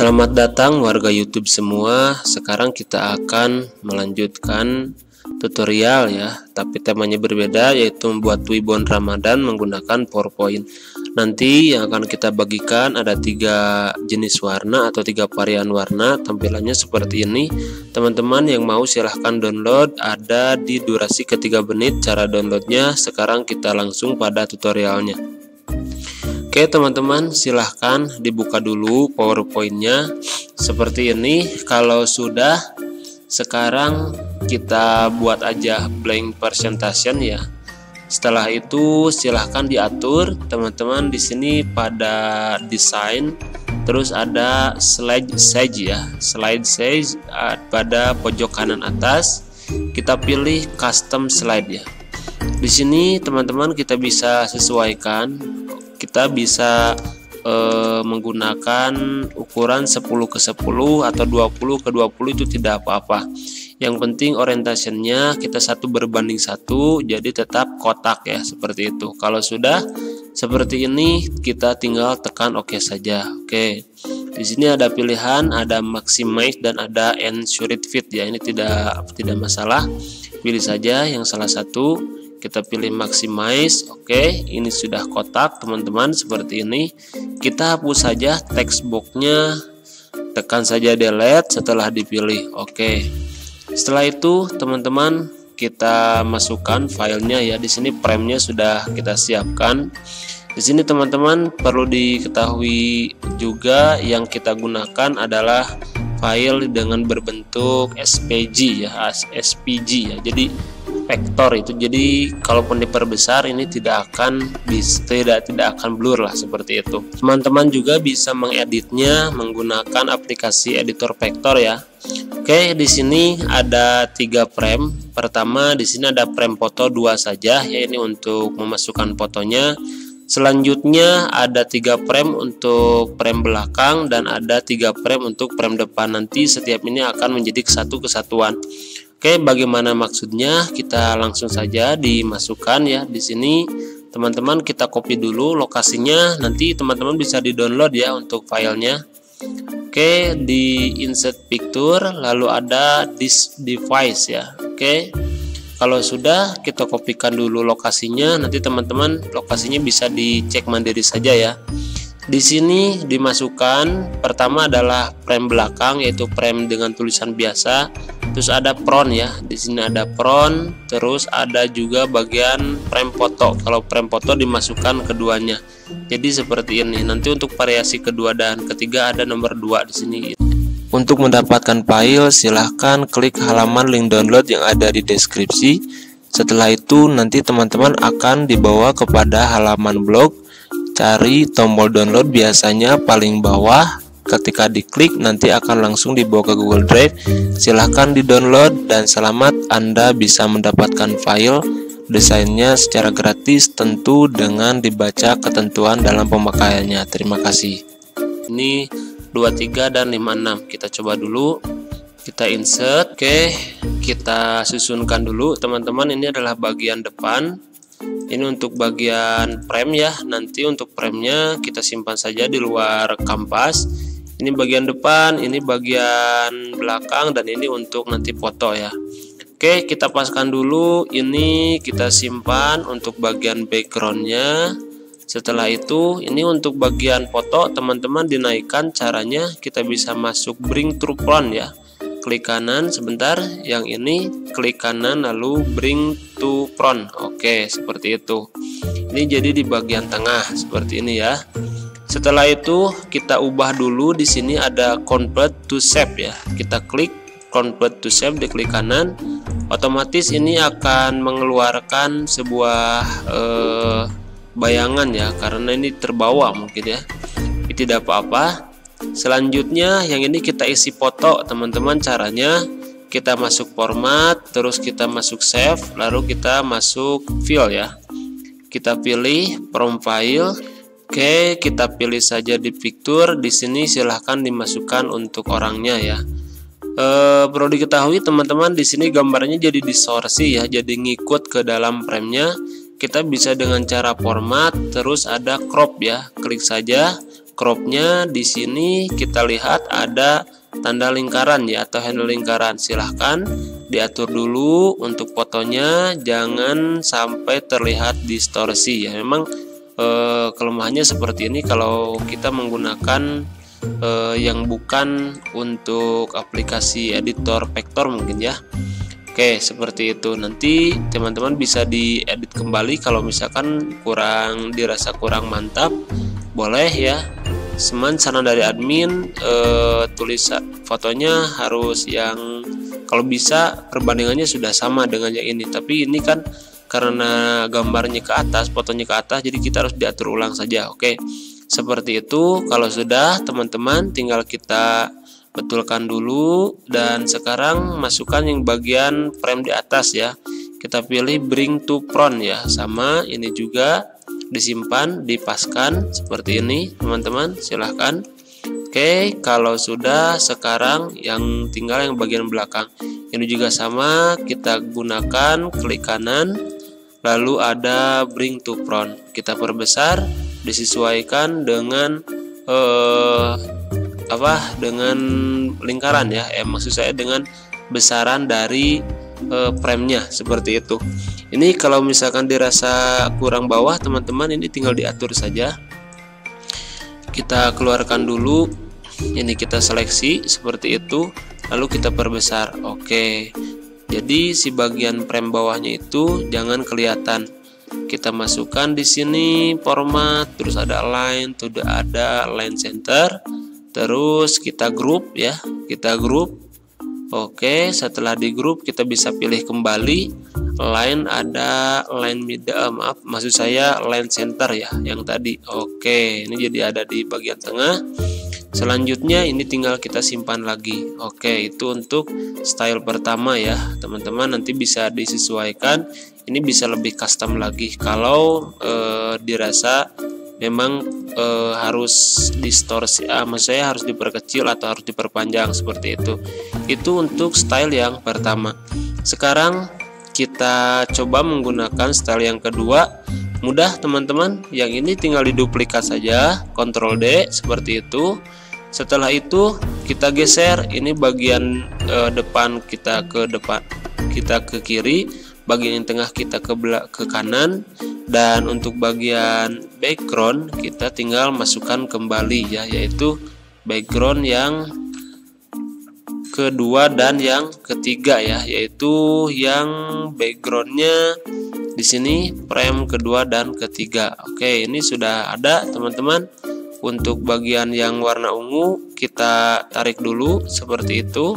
Selamat datang warga YouTube semua. Sekarang kita akan melanjutkan tutorial ya, tapi temanya berbeda, yaitu membuat Ribbon Ramadan menggunakan PowerPoint. Nanti yang akan kita bagikan ada 3 jenis warna atau 3 varian warna. Tampilannya seperti ini. Teman-teman yang mau silahkan download, ada di durasi ke 3 menit cara downloadnya. Sekarang kita langsung pada tutorialnya. Oke teman-teman, silahkan dibuka dulu PowerPoint-nya seperti ini. Kalau sudah, sekarang kita buat aja blank presentation ya. Setelah itu silahkan diatur teman-teman di sini pada desain, terus ada slide size ya. Slide size pada pojok kanan atas kita pilih custom slide ya. Di sini teman-teman kita bisa sesuaikan. Kita bisa menggunakan ukuran 10:10 atau 20:20, itu tidak apa-apa. Yang penting orientasinya kita 1:1, jadi tetap kotak ya, seperti itu. Kalau sudah seperti ini, kita tinggal tekan OK saja. Oke. Di sini ada pilihan, ada maximize dan ada ensure fit ya. Ini tidak masalah. Pilih saja yang salah satu. Kita pilih maximize. Oke, ini sudah kotak teman-teman seperti ini. Kita hapus saja text box-nya, tekan saja delete setelah dipilih. Oke, setelah itu teman-teman kita masukkan filenya ya. Di sini frame-nya sudah kita siapkan. Di sini teman-teman perlu diketahui juga yang kita gunakan adalah file dengan berbentuk SPG ya, jadi vektor itu. Jadi kalaupun diperbesar ini tidak akan blur lah, seperti itu. Teman-teman juga bisa mengeditnya menggunakan aplikasi editor vektor ya. Oke, di sini ada 3 frame. Pertama di sini ada frame foto 2 saja ya, ini untuk memasukkan fotonya. Selanjutnya ada 3 frame untuk frame belakang dan ada 3 frame untuk frame depan. Nanti setiap ini akan menjadi satu kesatuan. Oke, bagaimana maksudnya? Kita langsung saja dimasukkan ya. Di sini teman-teman kita copy dulu lokasinya. Nanti teman-teman bisa di-download ya untuk filenya. Oke, di insert picture lalu ada this device ya. Oke. Kalau sudah kita kopikan dulu lokasinya. Nanti teman-teman lokasinya bisa dicek mandiri saja ya. Di sini dimasukkan pertama adalah frame belakang, yaitu frame dengan tulisan biasa. Terus ada front ya. Di sini ada front, terus ada juga bagian frame foto. Kalau frame foto dimasukkan keduanya. Jadi seperti ini. Nanti untuk variasi kedua dan ketiga ada nomor 2 di sini. Untuk mendapatkan file silahkan klik halaman link download yang ada di deskripsi. Setelah itu nanti teman-teman akan dibawa kepada halaman blog. Cari tombol download biasanya paling bawah. Ketika diklik nanti akan langsung dibawa ke Google Drive. Silahkan di-download dan selamat, Anda bisa mendapatkan file desainnya secara gratis, tentu dengan dibaca ketentuan dalam pemakaiannya. Terima kasih. Ini 23 dan 56. Kita coba dulu. Kita insert. Oke, kita susunkan dulu teman-teman. Ini adalah bagian depan. Ini untuk bagian frame ya. Nanti untuk framenya kita simpan saja di luar kanvas. Ini bagian depan, ini bagian belakang, dan ini untuk nanti foto ya. Oke, kita paskan dulu. Ini kita simpan untuk bagian backgroundnya. Setelah itu ini untuk bagian foto teman-teman dinaikkan. Caranya kita bisa masuk bring to front ya. Klik kanan sebentar, yang ini klik kanan lalu bring to front. Oke, seperti itu. Ini jadi di bagian tengah seperti ini ya. Setelah itu kita ubah dulu. Di sini ada convert to shape ya. Kita klik convert to shape, diklik kanan, otomatis ini akan mengeluarkan sebuah bayangan ya, karena ini terbawa mungkin ya. Ini tidak apa-apa. Selanjutnya yang ini kita isi foto teman-teman. Caranya kita masuk format, terus kita masuk save, lalu kita masuk file ya. Kita pilih from file. Oke, kita pilih saja di picture. Di sini silahkan dimasukkan untuk orangnya ya. Perlu diketahui teman-teman di sini gambarnya jadi disorsi ya, jadi ngikut ke dalam framenya. Kita bisa dengan cara format, terus ada crop ya. Klik saja Cropnya di sini kita lihat ada tanda lingkaran ya, atau handle lingkaran. Silahkan diatur dulu untuk fotonya, jangan sampai terlihat distorsi ya. Memang kelemahannya seperti ini kalau kita menggunakan yang bukan untuk aplikasi editor vektor mungkin ya. Oke, seperti itu. Nanti teman-teman bisa diedit kembali kalau misalkan kurang dirasa kurang mantap, boleh ya. Cuman saran dari admin, tulis fotonya harus yang kalau bisa perbandingannya sudah sama dengan yang ini. Tapi ini kan karena gambarnya ke atas, fotonya ke atas, jadi kita harus diatur ulang saja. Oke, seperti itu. Kalau sudah teman-teman, tinggal kita betulkan dulu, dan sekarang masukkan yang bagian frame di atas ya. Kita pilih bring to front ya, sama ini juga disimpan, dipaskan seperti ini teman-teman, silahkan. Oke, kalau sudah sekarang yang tinggal yang bagian belakang ini juga sama, kita gunakan klik kanan lalu ada bring to front, kita perbesar disesuaikan dengan dengan lingkaran ya, maksud saya dengan besaran dari framenya seperti itu. Ini kalau misalkan dirasa kurang bawah teman-teman, ini tinggal diatur saja. Kita keluarkan dulu, ini kita seleksi seperti itu, lalu kita perbesar. Oke, jadi si bagian frame bawahnya itu jangan kelihatan. Kita masukkan di sini format, terus ada align, terus ada align center, terus kita group ya, kita group. Oke, setelah di group kita bisa pilih kembali line, ada line line center ya yang tadi. Oke, ini jadi ada di bagian tengah. Selanjutnya ini tinggal kita simpan lagi. Oke, itu untuk style pertama ya teman-teman, nanti bisa disesuaikan. Ini bisa lebih custom lagi kalau dirasa memang harus distorsi, maksudnya harus diperkecil atau harus diperpanjang seperti itu. Itu untuk style yang pertama. Sekarang kita coba menggunakan style yang kedua. Mudah teman-teman, yang ini tinggal diduplikat saja, Ctrl D seperti itu. Setelah itu kita geser, ini bagian depan kita ke depan, kita ke kiri, bagian yang tengah kita ke kanan. Dan untuk bagian background kita tinggal masukkan kembali ya, yaitu background yang kedua dan yang ketiga ya, yaitu yang backgroundnya di sini frame kedua dan ketiga. Oke, ini sudah ada teman-teman. Untuk bagian yang warna ungu kita tarik dulu seperti itu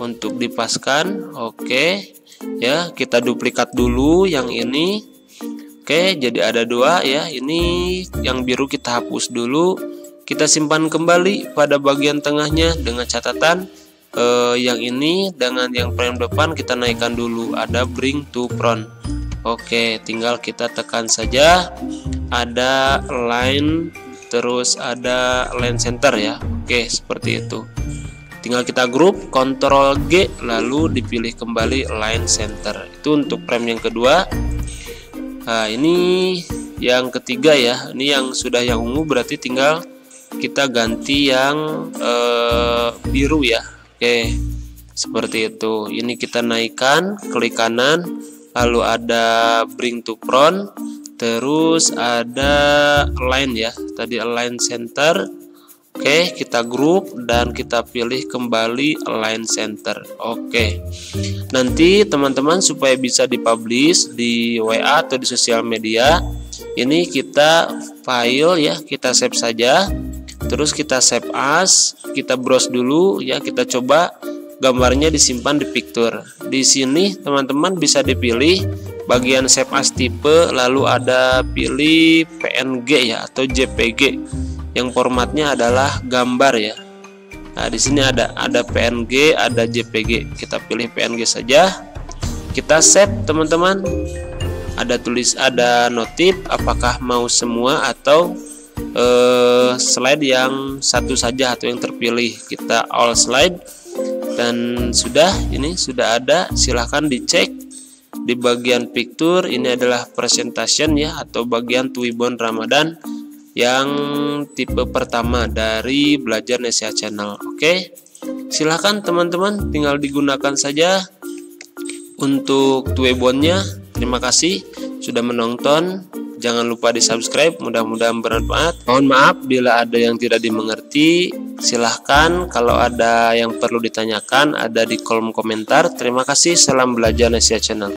untuk dipaskan. Oke ya, kita duplikat dulu yang ini. Oke, jadi ada dua ya. Ini yang biru kita hapus dulu, kita simpan kembali pada bagian tengahnya dengan catatan yang ini dengan yang frame depan kita naikkan dulu, ada bring to front. Oke, tinggal kita tekan saja, ada line, terus ada line center ya. Oke, seperti itu. Tinggal kita group, Ctrl G lalu dipilih kembali line center. Itu untuk frame yang kedua. Nah, ini yang ketiga ya. Ini yang sudah yang ungu, berarti tinggal kita ganti yang biru ya. Oke, seperti itu. Ini kita naikkan, klik kanan, lalu ada bring to front, terus ada align ya. Tadi align center. Oke, kita group dan kita pilih kembali align center. Oke. Nanti teman-teman supaya bisa dipublish di WA atau di sosial media, ini kita file ya, kita save saja. Terus kita save as, kita browse dulu ya, kita coba gambarnya disimpan di picture. Di sini teman-teman bisa dipilih bagian save as tipe, lalu ada pilih PNG ya atau JPG. Yang formatnya adalah gambar ya. Nah, di sini ada PNG, ada JPG. Kita pilih PNG saja. Kita save, teman-teman. Ada notif apakah mau semua atau slide yang satu saja atau yang terpilih. Kita all slide. Dan sudah, ini sudah ada. Silahkan dicek di bagian picture. Ini adalah presentation ya, atau bagian Twibbon Ramadan yang tipe pertama dari Belajarnesia channel. Oke, silahkan teman-teman tinggal digunakan saja untuk Tuebonnya. Terima kasih sudah menonton, jangan lupa di subscribe, mudah-mudahan bermanfaat. Mohon maaf bila ada yang tidak dimengerti, silahkan kalau ada yang perlu ditanyakan ada di kolom komentar. Terima kasih, salam Belajarnesia channel.